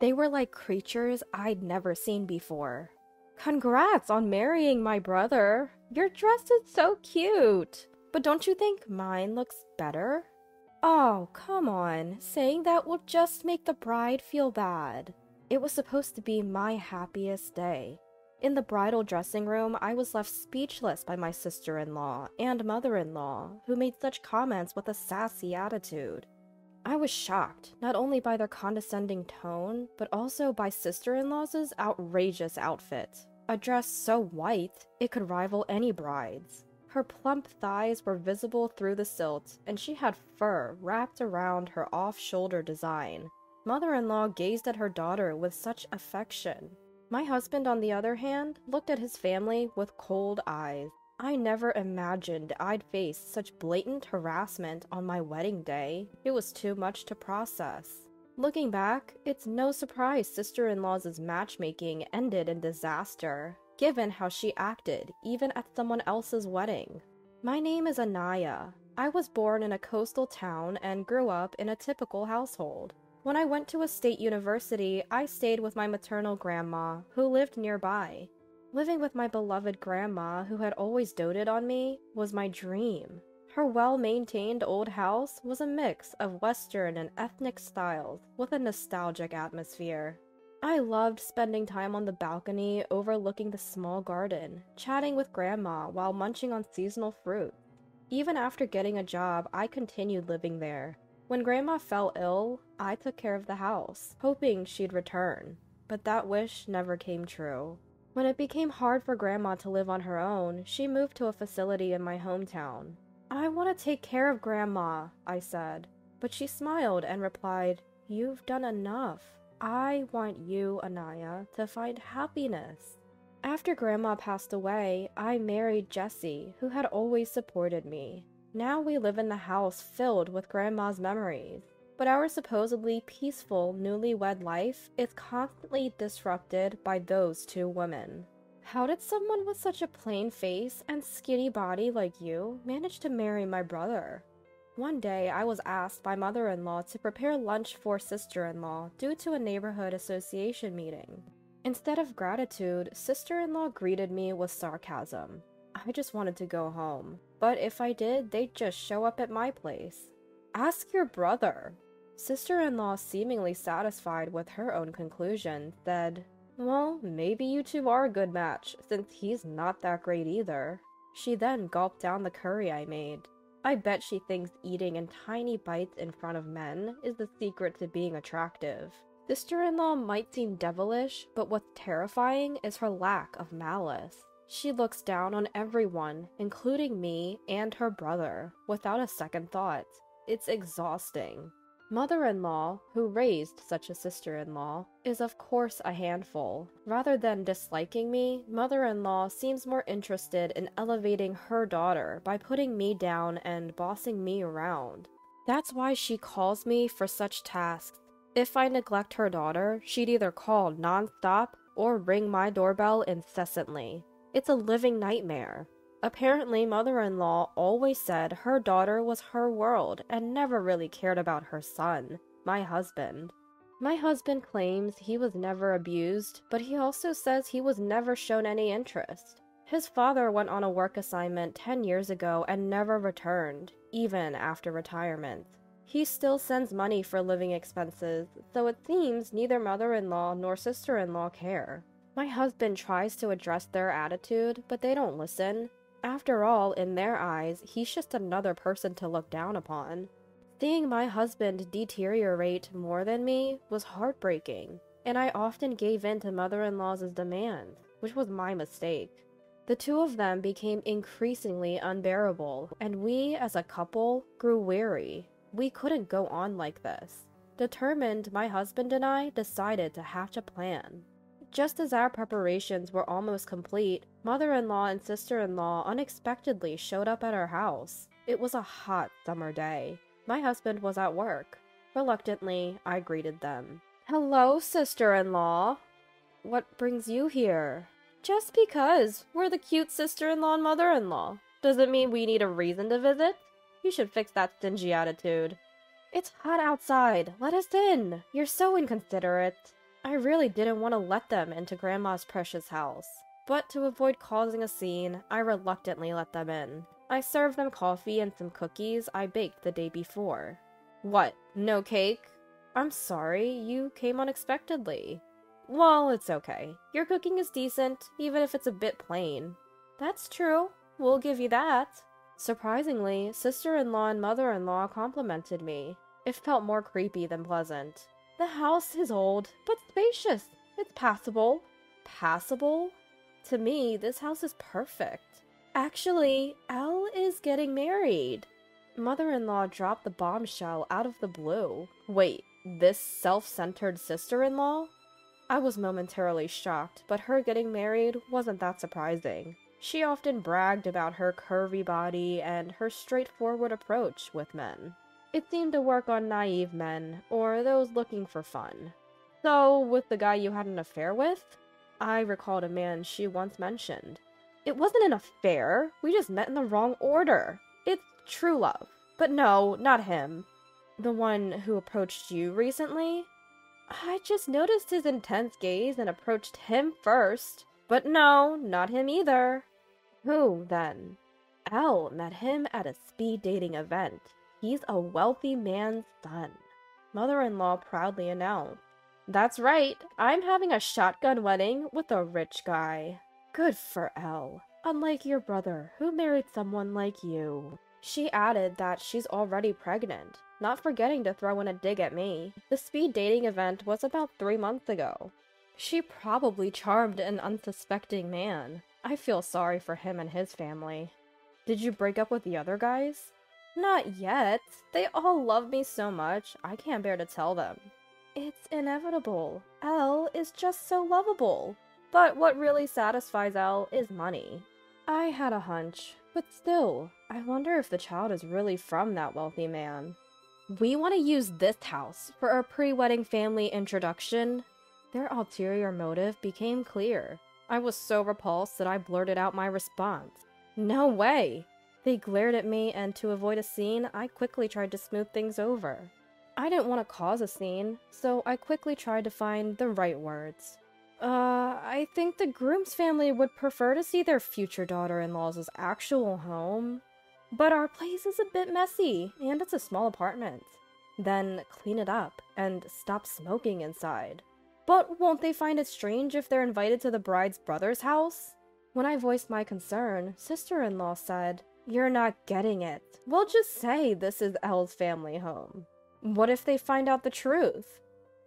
They were like creatures I'd never seen before. Congrats on marrying my brother. Your dress is so cute. But don't you think mine looks better? Oh, come on. Saying that will just make the bride feel bad. It was supposed to be my happiest day. In the bridal dressing room, I was left speechless by my sister-in-law and mother-in-law, who made such comments with a sassy attitude. I was shocked, not only by their condescending tone, but also by sister-in-law's outrageous outfit. A dress so white, it could rival any bride's. Her plump thighs were visible through the silt, and she had fur wrapped around her off-shoulder design. Mother-in-law gazed at her daughter with such affection. My husband, on the other hand, looked at his family with cold eyes. I never imagined I'd face such blatant harassment on my wedding day. It was too much to process. Looking back, it's no surprise sister-in-law's matchmaking ended in disaster, given how she acted, even at someone else's wedding. My name is Anaya. I was born in a coastal town and grew up in a typical household. When I went to a state university, I stayed with my maternal grandma, who lived nearby. Living with my beloved grandma, who had always doted on me, was my dream. Her well-maintained old house was a mix of Western and ethnic styles with a nostalgic atmosphere. I loved spending time on the balcony overlooking the small garden, chatting with grandma while munching on seasonal fruit. Even after getting a job, I continued living there. When grandma fell ill, I took care of the house, hoping she'd return, but that wish never came true. When it became hard for grandma to live on her own, she moved to a facility in my hometown. "I want to take care of grandma," I said, but she smiled and replied, "You've done enough. I want you, Anaya, to find happiness." After Grandma passed away, I married Jesse, who had always supported me. Now we live in the house filled with Grandma's memories, but our supposedly peaceful newlywed life is constantly disrupted by those two women. How did someone with such a plain face and skinny body like you manage to marry my brother? One day, I was asked by mother-in-law to prepare lunch for sister-in-law due to a neighborhood association meeting. Instead of gratitude, sister-in-law greeted me with sarcasm. I just wanted to go home, but if I did, they'd just show up at my place. "Ask your brother." Sister-in-law, seemingly satisfied with her own conclusion, said, "Well, maybe you two are a good match, since he's not that great either." She then gulped down the curry I made. I bet she thinks eating in tiny bites in front of men is the secret to being attractive. Sister-in-law might seem devilish, but what's terrifying is her lack of malice. She looks down on everyone, including me and her brother, without a second thought. It's exhausting. Mother-in-law, who raised such a sister-in-law, is of course a handful. Rather than disliking me, mother-in-law seems more interested in elevating her daughter by putting me down and bossing me around. That's why she calls me for such tasks. If I neglect her daughter, she'd either call non-stop or ring my doorbell incessantly. It's a living nightmare. Apparently, mother-in-law always said her daughter was her world and never really cared about her son, my husband. My husband claims he was never abused, but he also says he was never shown any interest. His father went on a work assignment 10 years ago and never returned, even after retirement. He still sends money for living expenses, so it seems neither mother-in-law nor sister-in-law care. My husband tries to address their attitude, but they don't listen. After all, in their eyes, he's just another person to look down upon. Seeing my husband deteriorate more than me was heartbreaking, and I often gave in to mother-in-law's demands, which was my mistake. The two of them became increasingly unbearable, and we, as a couple, grew weary. We couldn't go on like this. Determined, my husband and I decided to hatch a plan. Just as our preparations were almost complete, mother-in-law and sister-in-law unexpectedly showed up at our house. It was a hot summer day. My husband was at work. Reluctantly, I greeted them. "Hello, sister-in-law. What brings you here?" "Just because we're the cute sister-in-law and mother-in-law doesn't mean we need a reason to visit. You should fix that stingy attitude." "It's hot outside. Let us in. You're so inconsiderate." I really didn't want to let them into Grandma's precious house, but to avoid causing a scene, I reluctantly let them in. I served them coffee and some cookies I baked the day before. What? No cake? I'm sorry, you came unexpectedly. Well, it's okay. Your cooking is decent, even if it's a bit plain. That's true. We'll give you that. Surprisingly, sister-in-law and mother-in-law complimented me. It felt more creepy than pleasant. The house is old, but spacious. It's passable. Passable? To me, this house is perfect. Actually, Elle is getting married. Mother-in-law dropped the bombshell out of the blue. Wait, this self-centered sister-in-law? I was momentarily shocked, but her getting married wasn't that surprising. She often bragged about her curvy body and her straightforward approach with men. It seemed to work on naive men, or those looking for fun. So, with the guy you had an affair with? I recalled a man she once mentioned. It wasn't an affair, we just met in the wrong order. It's true love. But no, not him. The one who approached you recently? I just noticed his intense gaze and approached him first. But no, not him either. Who, then? Elle met him at a speed dating event. He's a wealthy man's son, mother-in-law proudly announced. That's right, I'm having a shotgun wedding with a rich guy. Good for Elle, unlike your brother who married someone like you. She added that she's already pregnant, not forgetting to throw in a dig at me. The speed dating event was about 3 months ago. She probably charmed an unsuspecting man. I feel sorry for him and his family. Did you break up with the other guys? Not yet. They all love me so much, I can't bear to tell them. It's inevitable. Elle is just so lovable. But what really satisfies Elle is money. I had a hunch, but still, I wonder if the child is really from that wealthy man. We want to use this house for our pre-wedding family introduction. Their ulterior motive became clear. I was so repulsed that I blurted out my response. No way! They glared at me, and to avoid a scene, I quickly tried to smooth things over. I didn't want to cause a scene, so I quickly tried to find the right words. I think the groom's family would prefer to see their future daughter-in-law's actual home. But our place is a bit messy, and it's a small apartment. Then clean it up, and stop smoking inside. But won't they find it strange if they're invited to the bride's brother's house? When I voiced my concern, sister-in-law said, "You're not getting it. We'll just say this is Elle's family home. What if they find out the truth?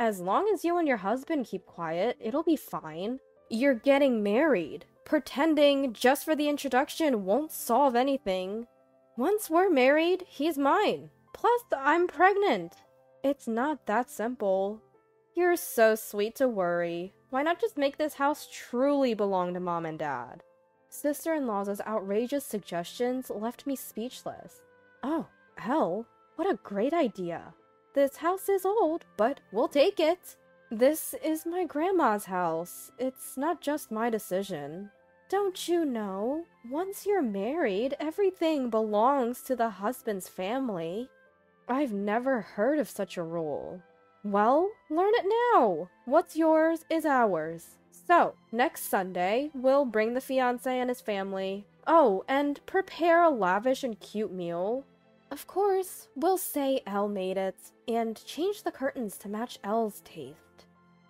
As long as you and your husband keep quiet, it'll be fine. You're getting married. Pretending just for the introduction won't solve anything. Once we're married, he's mine. Plus, I'm pregnant. It's not that simple." You're so sweet to worry. Why not just make this house truly belong to Mom and Dad? Sister-in-law's outrageous suggestions left me speechless. Oh, hell, what a great idea. This house is old, but we'll take it. This is my grandma's house. It's not just my decision. Don't you know? Once you're married, everything belongs to the husband's family. I've never heard of such a rule. Well, learn it now. What's yours is ours. So, next Sunday, we'll bring the fiancé and his family. Oh, and prepare a lavish and cute meal. Of course, we'll say Elle made it, and change the curtains to match Elle's taste.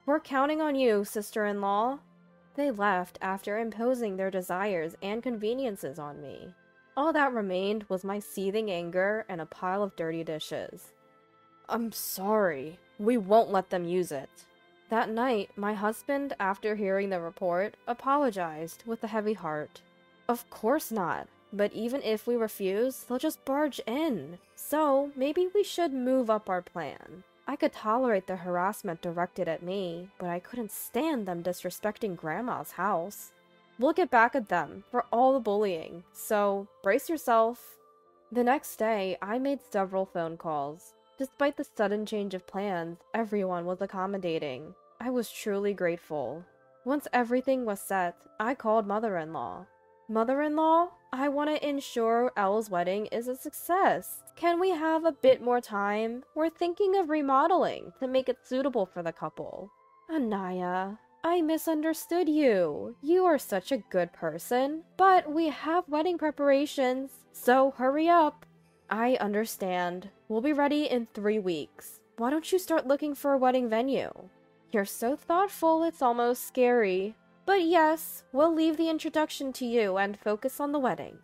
We're counting on you, sister-in-law. They left after imposing their desires and conveniences on me. All that remained was my seething anger and a pile of dirty dishes. I'm sorry. We won't let them use it. That night, my husband, after hearing the report, apologized with a heavy heart. Of course not, but even if we refuse, they'll just barge in. So, maybe we should move up our plan. I could tolerate the harassment directed at me, but I couldn't stand them disrespecting Grandma's house. We'll get back at them for all the bullying, so brace yourself. The next day, I made several phone calls. Despite the sudden change of plans, everyone was accommodating. I was truly grateful. Once everything was set, I called mother-in-law. Mother-in-law, I want to ensure Elle's wedding is a success. Can we have a bit more time? We're thinking of remodeling to make it suitable for the couple. Anaya, I misunderstood you. You are such a good person. But we have wedding preparations, so hurry up. I understand. We'll be ready in 3 weeks. Why don't you start looking for a wedding venue? You're so thoughtful, it's almost scary. But yes, we'll leave the introduction to you and focus on the wedding.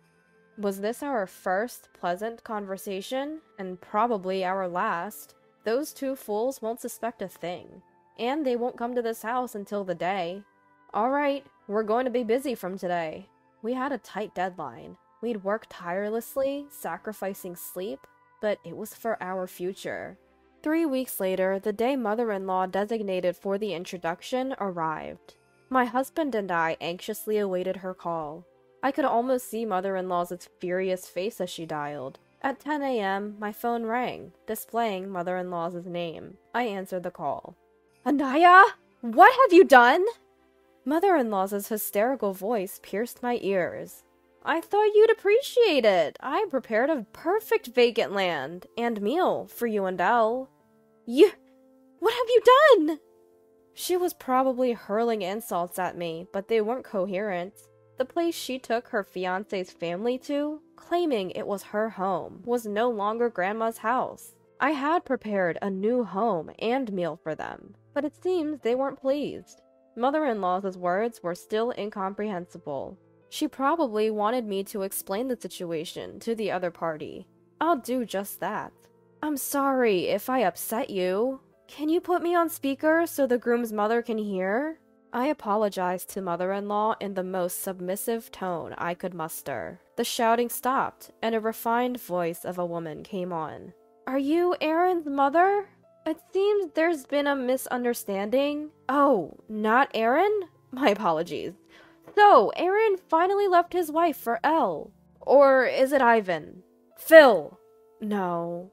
Was this our first pleasant conversation? And probably our last. Those two fools won't suspect a thing. And they won't come to this house until the day. Alright, we're going to be busy from today. We had a tight deadline. We'd worked tirelessly, sacrificing sleep, but it was for our future. 3 weeks later, the day mother-in-law designated for the introduction arrived. My husband and I anxiously awaited her call. I could almost see mother-in-law's furious face as she dialed. At 10 a.m., my phone rang, displaying mother-in-law's name. I answered the call. Anaya, what have you done? Mother-in-law's hysterical voice pierced my ears. I thought you'd appreciate it. I prepared a perfect vacant land and meal for you and Elle. What have you done? She was probably hurling insults at me, but they weren't coherent. The place she took her fiancé's family to, claiming it was her home, was no longer Grandma's house. I had prepared a new home and meal for them, but it seems they weren't pleased. Mother-in-law's words were still incomprehensible. She probably wanted me to explain the situation to the other party. I'll do just that. I'm sorry if I upset you. Can you put me on speaker so the groom's mother can hear? I apologized to mother-in-law in the most submissive tone I could muster. The shouting stopped, and a refined voice of a woman came on. Are you Aaron's mother? It seems there's been a misunderstanding. Oh, not Aaron? My apologies. So, Aaron finally left his wife for Elle. Or is it Ivan? Phil! No.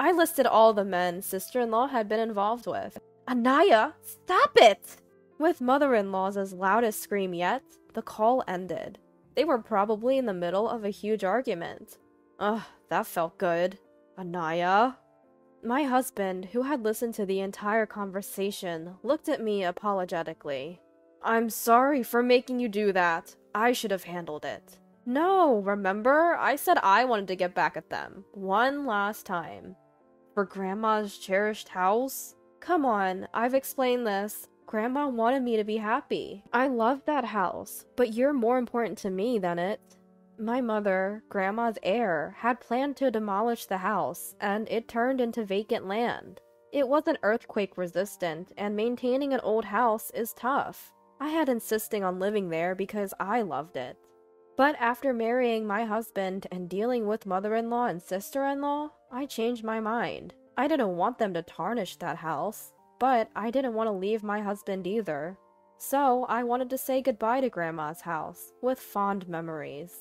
I listed all the men sister-in-law had been involved with. Anaya, stop it! With mother-in-law's loudest scream yet, the call ended. They were probably in the middle of a huge argument. Ugh, that felt good. Anaya? My husband, who had listened to the entire conversation, looked at me apologetically. I'm sorry for making you do that. I should have handled it. No, remember? I said I wanted to get back at them. One last time. For Grandma's cherished house? Come on, I've explained this. Grandma wanted me to be happy. I love that house, but you're more important to me than it. My mother, Grandma's heir, had planned to demolish the house, and it turned into vacant land. It wasn't earthquake-resistant, and maintaining an old house is tough. I had insisted on living there because I loved it. But after marrying my husband and dealing with mother-in-law and sister-in-law, I changed my mind. I didn't want them to tarnish that house, but I didn't want to leave my husband either. So I wanted to say goodbye to Grandma's house, with fond memories.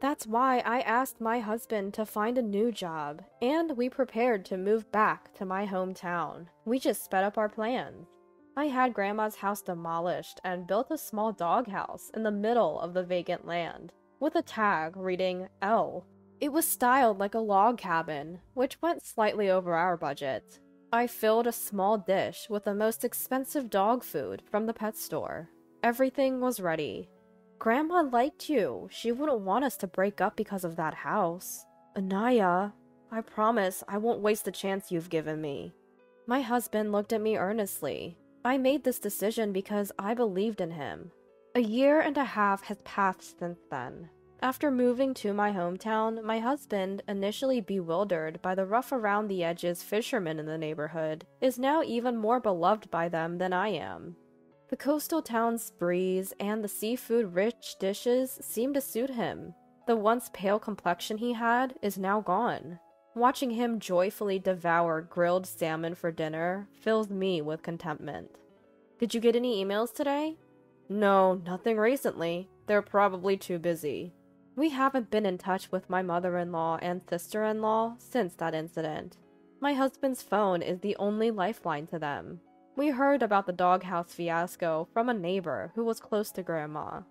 That's why I asked my husband to find a new job, and we prepared to move back to my hometown. We just sped up our plans. I had Grandma's house demolished and built a small doghouse in the middle of the vacant land, with a tag reading Elle. It was styled like a log cabin, which went slightly over our budget. I filled a small dish with the most expensive dog food from the pet store. Everything was ready. Grandma liked you. She wouldn't want us to break up because of that house. Anaya, I promise I won't waste the chance you've given me. My husband looked at me earnestly. I made this decision because I believed in him. 1.5 years has passed since then. After moving to my hometown, my husband, initially bewildered by the rough around the edges fishermen in the neighborhood, is now even more beloved by them than I am. The coastal town's breeze and the seafood-rich dishes seem to suit him. The once pale complexion he had is now gone. Watching him joyfully devour grilled salmon for dinner fills me with contentment. Did you get any emails today? No, nothing recently. They're probably too busy. We haven't been in touch with my mother-in-law and sister-in-law since that incident. My husband's phone is the only lifeline to them. We heard about the doghouse fiasco from a neighbor who was close to Grandma.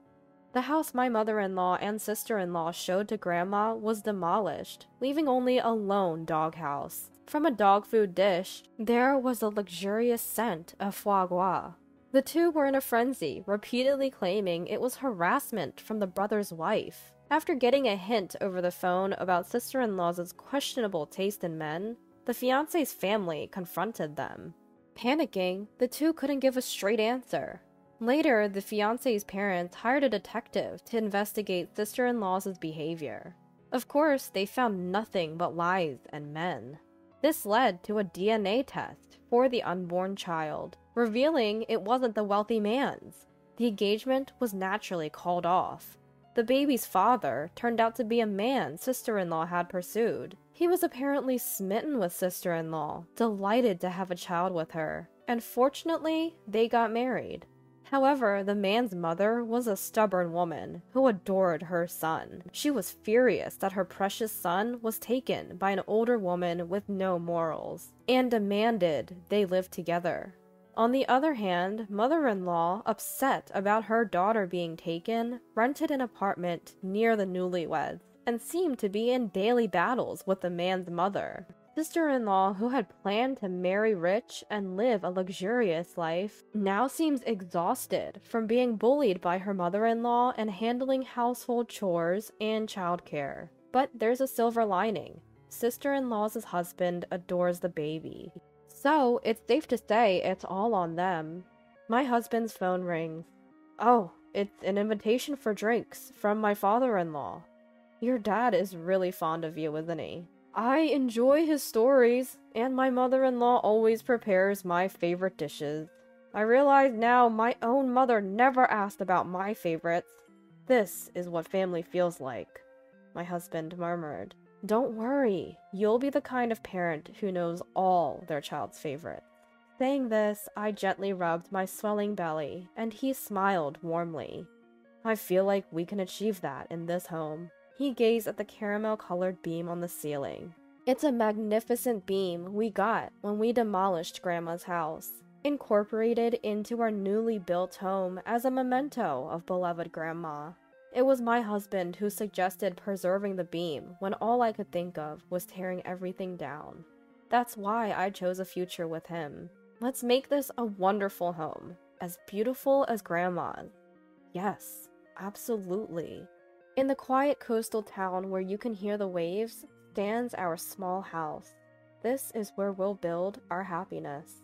The house my mother-in-law and sister-in-law showed to Grandma was demolished, leaving only a lone doghouse. From a dog food dish, there was a luxurious scent of foie gras. The two were in a frenzy, repeatedly claiming it was harassment from the brother's wife. After getting a hint over the phone about sister-in-law's questionable taste in men, the fiancé's family confronted them. Panicking, the two couldn't give a straight answer. Later, the fiancé's parents hired a detective to investigate sister-in-law's behavior. Of course, they found nothing but lies and men. This led to a DNA test for the unborn child, revealing it wasn't the wealthy man's. The engagement was naturally called off. The baby's father turned out to be a man sister-in-law had pursued. He was apparently smitten with sister-in-law, delighted to have a child with her, and fortunately, they got married. However, the man's mother was a stubborn woman who adored her son. She was furious that her precious son was taken by an older woman with no morals, and demanded they live together. On the other hand, mother-in-law, upset about her daughter being taken, rented an apartment near the newlyweds and seemed to be in daily battles with the man's mother. Sister-in-law, who had planned to marry rich and live a luxurious life, now seems exhausted from being bullied by her mother-in-law and handling household chores and childcare. But there's a silver lining. Sister-in-law's husband adores the baby. So, it's safe to say it's all on them. My husband's phone rings. Oh, it's an invitation for drinks from my father-in-law. Your dad is really fond of you, isn't he? I enjoy his stories, and my mother-in-law always prepares my favorite dishes. I realize now my own mother never asked about my favorites. This is what family feels like, my husband murmured. Don't worry, you'll be the kind of parent who knows all their child's favorites. Saying this, I gently rubbed my swelling belly, and he smiled warmly. I feel like we can achieve that in this home. He gazed at the caramel-colored beam on the ceiling. It's a magnificent beam we got when we demolished Grandma's house, incorporated into our newly built home as a memento of beloved Grandma. It was my husband who suggested preserving the beam when all I could think of was tearing everything down. That's why I chose a future with him. Let's make this a wonderful home, as beautiful as Grandma's. Yes, absolutely. In the quiet coastal town where you can hear the waves stands our small house. This is where we'll build our happiness.